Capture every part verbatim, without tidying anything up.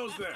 goes there.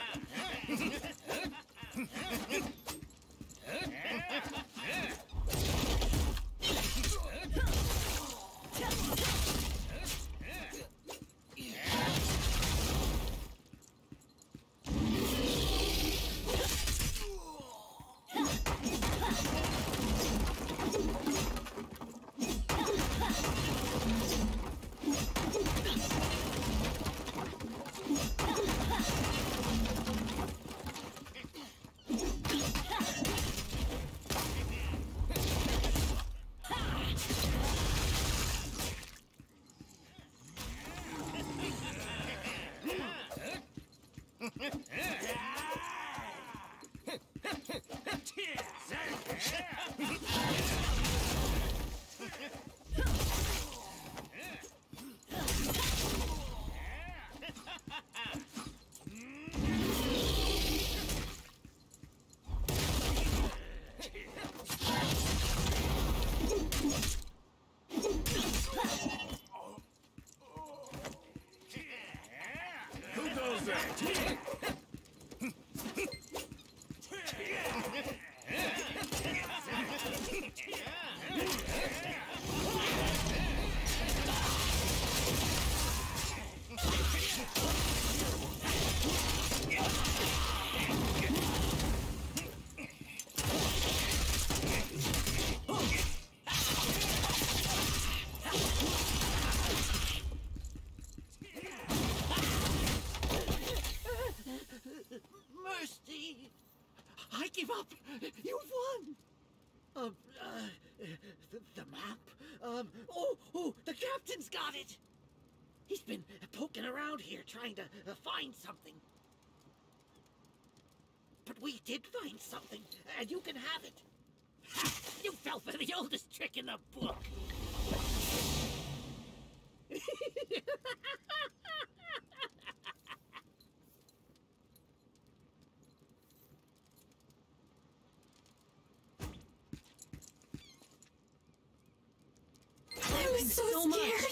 Trying to uh, find something. But we did find something, and you can have it. Ha! You fell for the oldest trick in the book. I was so, so scared. Much.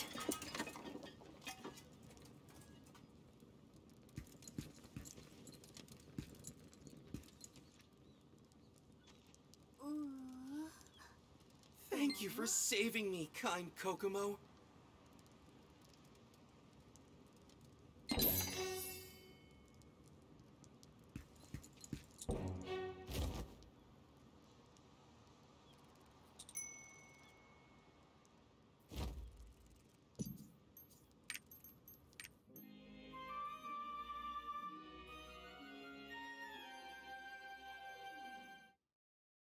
Thank you for saving me, kind Kokomo.